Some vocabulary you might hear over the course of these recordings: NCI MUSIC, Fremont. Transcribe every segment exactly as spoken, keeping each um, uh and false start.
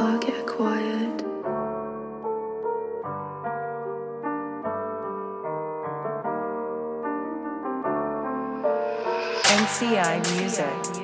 car get quiet. N C I Music. N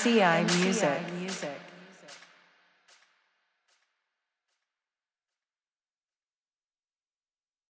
C I Music.